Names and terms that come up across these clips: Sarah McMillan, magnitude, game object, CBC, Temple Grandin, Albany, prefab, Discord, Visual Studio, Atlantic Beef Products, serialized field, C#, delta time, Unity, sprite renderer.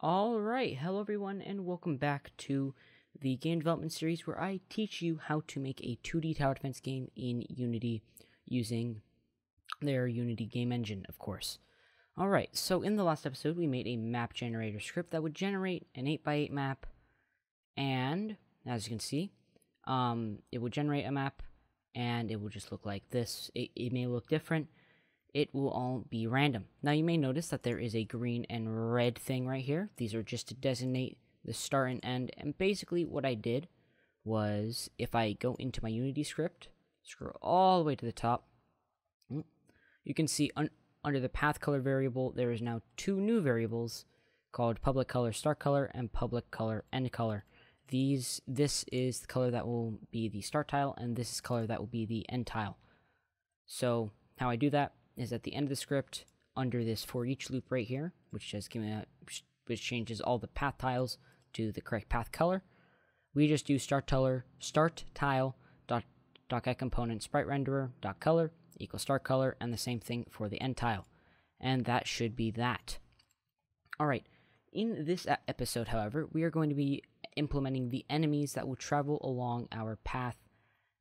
All right, hello everyone, and welcome back to the game development series where I teach you how to make a 2D tower defense game in Unity using their Unity game engine, of course. All right, so in the last episode, we made a map generator script that would generate an 8x8 map, and as you can see, it will generate a map, and it will just look like this. It may look different. It will all be random. Now you may notice that there is a green and red thing right here. These are just to designate the start and end. And basically what I did was, if I go into my Unity script, scroll all the way to the top, you can see under the path color variable, there is now two new variables called public color start color and public color end color. This is the color that will be the start tile, and this is color that will be the end tile. So how I do that is at the end of the script, under this for each loop right here, which changes all the path tiles to the correct path color, we just do start tile .get component sprite renderer .color equals start color, and the same thing for the end tile, and that should be that. All right, in this episode, however, we are going to be implementing the enemies that will travel along our path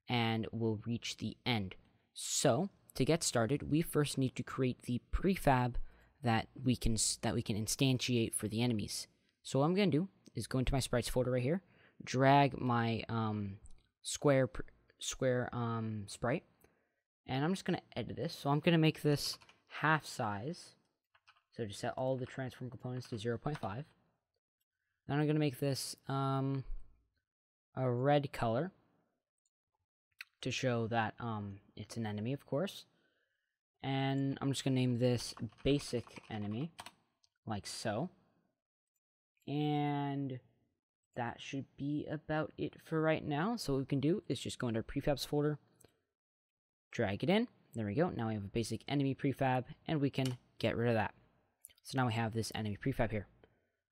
and will reach the end. So to get started, we first need to create the prefab that we can instantiate for the enemies. So what I'm going to do is go into my sprites folder right here, drag my square sprite, and I'm just going to edit this. So I'm going to make this half size. So just set all the transform components to 0.5. Then I'm going to make this a red color, to show that it's an enemy, of course. And I'm just gonna name this basic enemy, like so. And that should be about it for right now. So what we can do is just go into our prefabs folder, drag it in, there we go. Now we have a basic enemy prefab, and we can get rid of that. So now we have this enemy prefab here.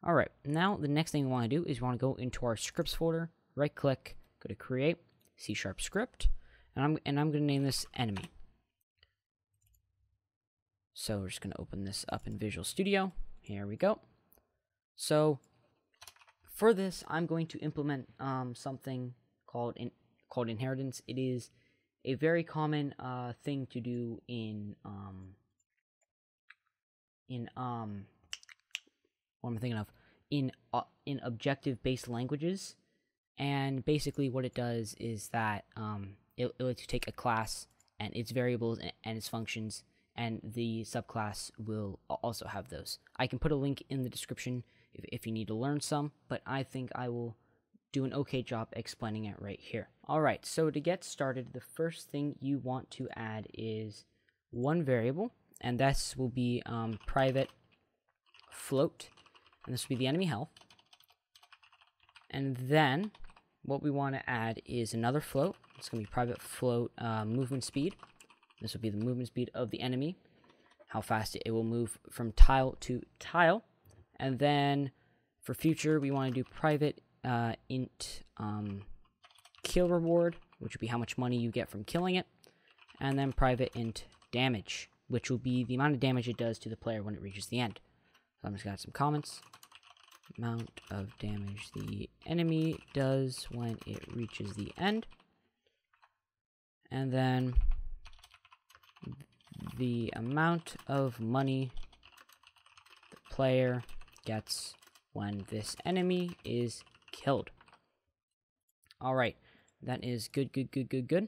All right, now the next thing we wanna do is we wanna go into our scripts folder, right click, go to create, C# script, and I'm going to name this enemy. So we're just going to open this up in Visual Studio. Here we go. So for this, I'm going to implement something called inheritance. It is a very common thing to do in objective-based languages. And basically what it does is that it lets you take a class and its variables and its functions, and the subclass will also have those. I can put a link in the description if you need to learn some, but I think I will do an okay job explaining it right here. All right, so to get started, the first thing you want to add is one variable, and this will be private float, and this will be the enemy health. And then what we want to add is another float. It's going to be private float movement speed. This will be the movement speed of the enemy, how fast it will move from tile to tile. And then for future, we want to do private int kill reward, which will be how much money you get from killing it. And then private int damage, which will be the amount of damage it does to the player when it reaches the end. So I'm just going to add some comments. Amount of damage the enemy does when it reaches the end, and then the amount of money the player gets when this enemy is killed. All right, that is good.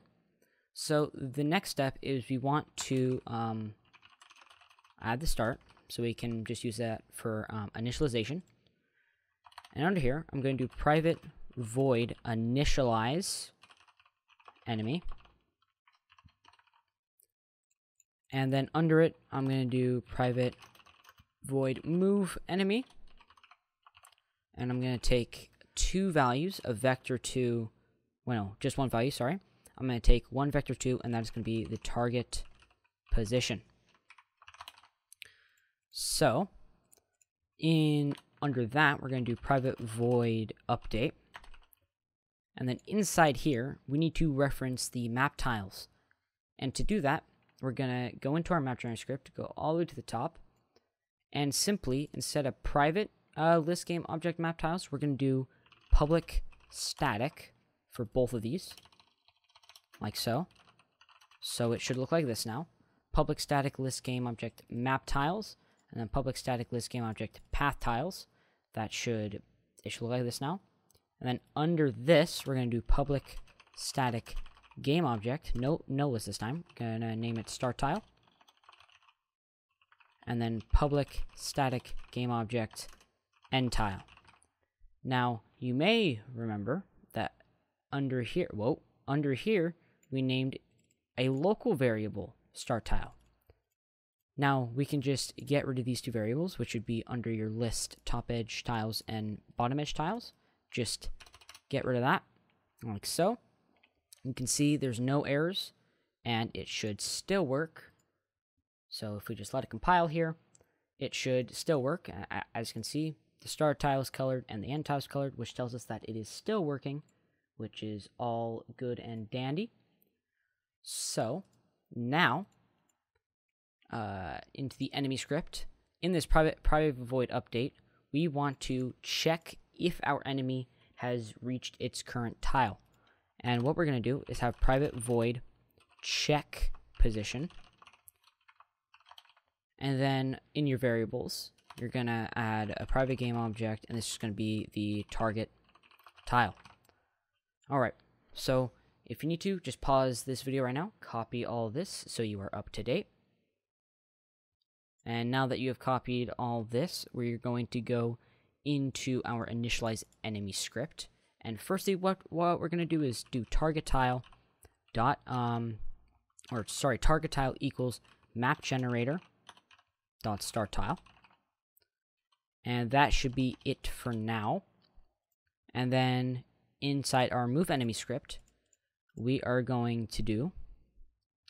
So the next step is we want to add the start, so we can just use that for initialization. And under here, I'm going to do private void initialize enemy. And then under it, I'm going to do private void move enemy. And I'm going to take two values of vector 2. Well, no, just one value, sorry. I'm going to take one vector 2, and that is going to be the target position. So, under that, we're going to do private void update. And then inside here, we need to reference the map tiles. And to do that, we're going to go into our map generator script, go all the way to the top, and simply, instead of private list game object map tiles, we're going to do public static for both of these, like so. So it should look like this now. Public static list game object map tiles, and then public static list game object path tiles. It should look like this now. And then under this, we're going to do public static game object. No list this time. Going to name it start tile. And then public static game object end tile. Now, you may remember that under here, we named a local variable start tile. Now, we can just get rid of these two variables, which would be under your list top edge tiles and bottom edge tiles. Just get rid of that, like so. You can see there's no errors, and it should still work. So if we just let it compile here, it should still work. As you can see, the start tile is colored and the end tile is colored, which tells us that it is still working, which is all good and dandy. So now, into the enemy script, in this private void update, we want to check if our enemy has reached its current tile. And what we're going to do is have private void check position. And then in your variables, you're going to add a private game object, and this is going to be the target tile. All right. So if you need to, just pause this video right now, copy all this so you are up to date. And now that you have copied all this, we're going to go into our initialize enemy script. And firstly, what we're going to do is do target tile dot target tile equals map generator dot start tile, and that should be it for now. And then inside our move enemy script, we are going to do,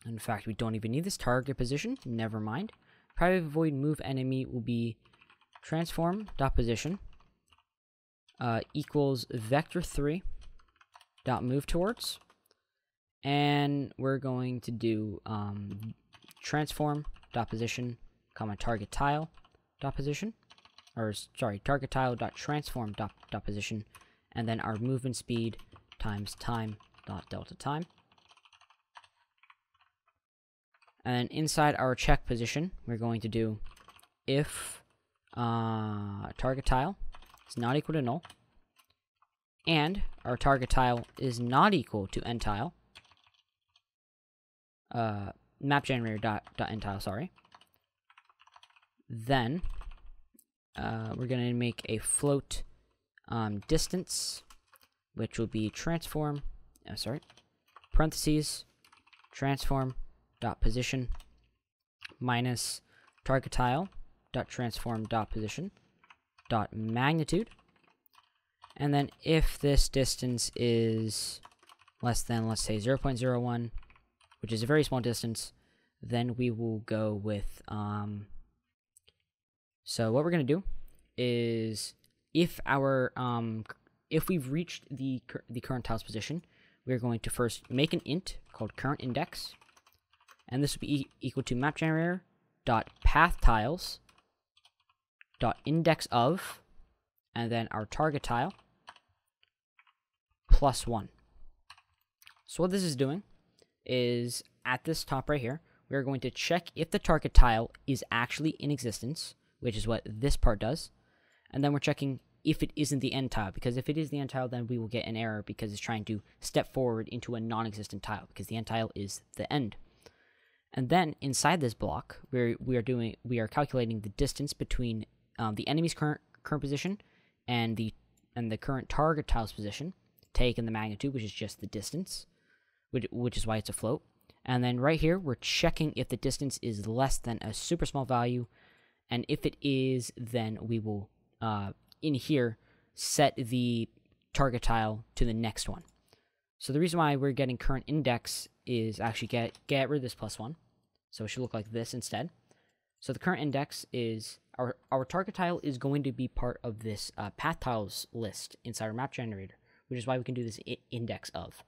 in fact, we don't even need this target position. Never mind. Private void move enemy will be transform dot position equals vector 3 dot move towards, and we're going to do transform dot position comma target tile dot position, or sorry, target tile dot transform dot position, and then our movement speed times time dot delta time. And inside our check position, we're going to do if target tile is not equal to null, and our target tile is not equal to end tile, map generator dot end tile, sorry, then we're going to make a float distance, which will be parentheses transform dot position minus target tile dot transform dot position dot magnitude, and then if this distance is less than, let's say, 0.01, which is a very small distance, then we will go with so what we're going to do is if our if we've reached the current tile's position, we're going to first make an int called current index, and this will be equal to map generator dot path tiles dot index of, and then our target tile +1. So what this is doing is at this top right here, we're going to check if the target tile is actually in existence, which is what this part does, and then we're checking if it isn't the end tile, because if it is the end tile, then we will get an error because it's trying to step forward into a non-existent tile, because the end tile is the end. And then inside this block, we are calculating the distance between the enemy's current position and the current target tile's position, taking the magnitude, which is just the distance, which is why it's a float. And then right here, we're checking if the distance is less than a super small value, and if it is, then we will in here set the target tile to the next one. So the reason why we're getting current index is actually get rid of this +1. So it should look like this instead. So the current index is our target tile is going to be part of this path tiles list inside our map generator, which is why we can do this index of.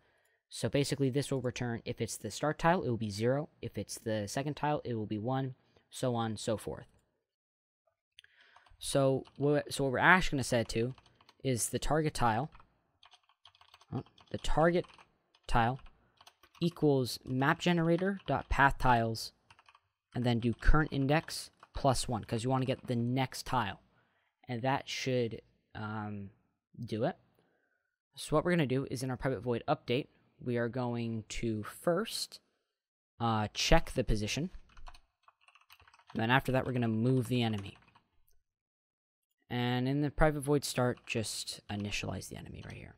So basically this will return, if it's the start tile, it will be 0. If it's the second tile, it will be 1, so on and so forth. So what we're actually going to set it to is the target tile. The target tile equals map generator dot path tiles, and then do current index plus 1 because you want to get the next tile, and that should do it. So what we're going to do is in our private void update, we are going to first check the position, and then after that we're going to move the enemy. And in the private void start, just initialize the enemy right here.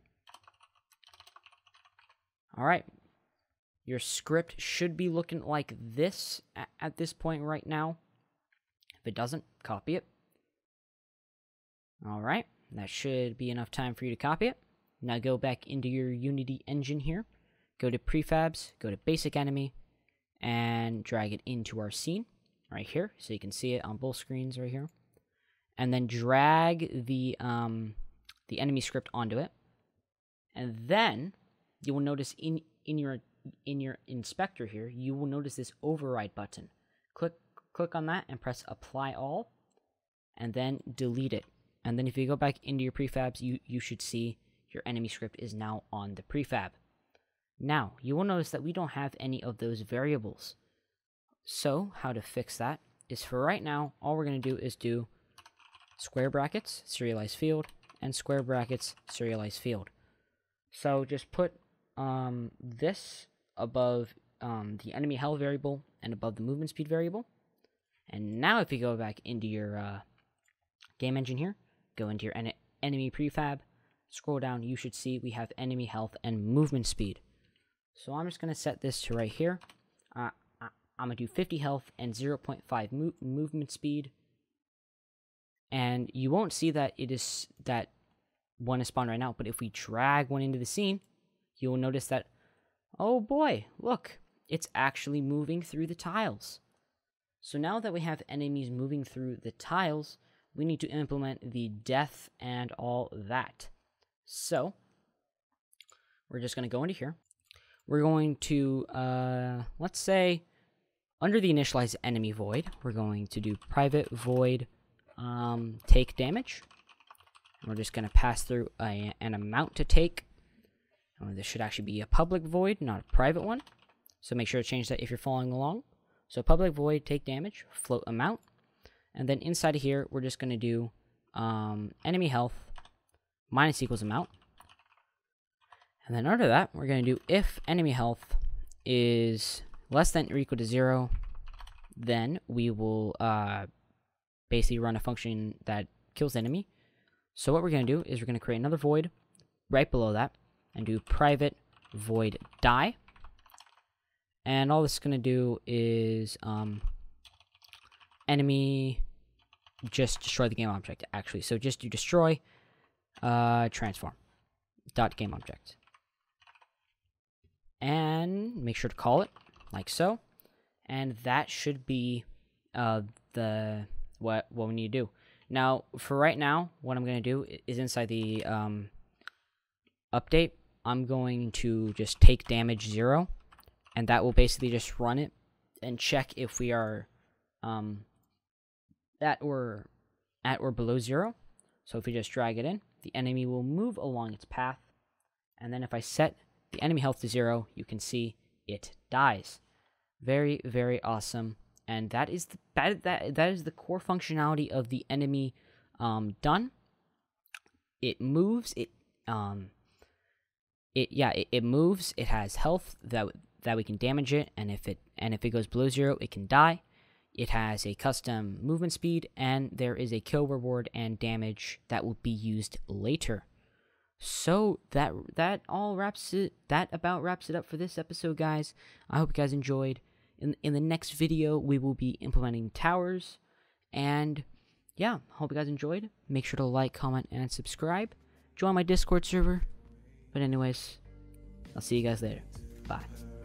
All right, your script should be looking like this at this point right now. If it doesn't, copy it. All right, that should be enough time for you to copy it. Now go back into your Unity engine here. Go to prefabs, go to basic enemy, and drag it into our scene right here. So you can see it on both screens right here. And then drag the enemy script onto it. And then you will notice in your inspector here, you will notice this override button. Click on that and press apply all, and then delete it. And then if you go back into your prefabs, you should see your enemy script is now on the prefab. Now, you will notice that we don't have any of those variables. So how to fix that is, for right now, all we're going to do is do square brackets, serialized field, and square brackets, serialized field. So just put this above the enemy health variable and above the movement speed variable. And now if you go back into your game engine here, go into your enemy prefab, scroll down, you should see we have enemy health and movement speed. So I'm just going to set this to right here. I'm going to do 50 health and 0.5 movement speed. And you won't see that it is that one is spawned right now, but if we drag one into the scene, you will notice that, oh boy, look, it's actually moving through the tiles. So now that we have enemies moving through the tiles, we need to implement the death and all that. So we're just going to go into here. We're going to, let's say, under the initialize enemy void, we're going to do private void take damage. And we're just going to pass through an amount to take. And this should actually be a public void, not a private one. So make sure to change that if you're following along. So public void take damage, float amount. And then inside of here, we're just going to do enemy health minus equals amount. And then under that, we're going to do if enemy health is less than or equal to 0, then we will basically run a function that kills the enemy. So what we're going to do is we're going to create another void right below that and do private void die. And all this is going to do is enemy just destroy the game object, actually. So just do destroy transform dot game object. And make sure to call it like so. And that should be what we need to do. Now, for right now, what I'm going to do is inside the update, I'm going to just take damage 0, and that will basically just run it and check if we are at or below 0. So if we just drag it in, the enemy will move along its path, and then if I set the enemy health to 0, you can see it dies. Very, very awesome. And that is the core functionality of the enemy done. It moves. It moves. It has health that we can damage it, and if it goes below 0, it can die. It has a custom movement speed, and there is a kill reward and damage that will be used later. So that about wraps it up for this episode, guys. I hope you guys enjoyed. In the next video, we will be implementing towers, and yeah, hope you guys enjoyed. Make sure to like, comment, and subscribe. Join my Discord server. But anyways, I'll see you guys later. Bye.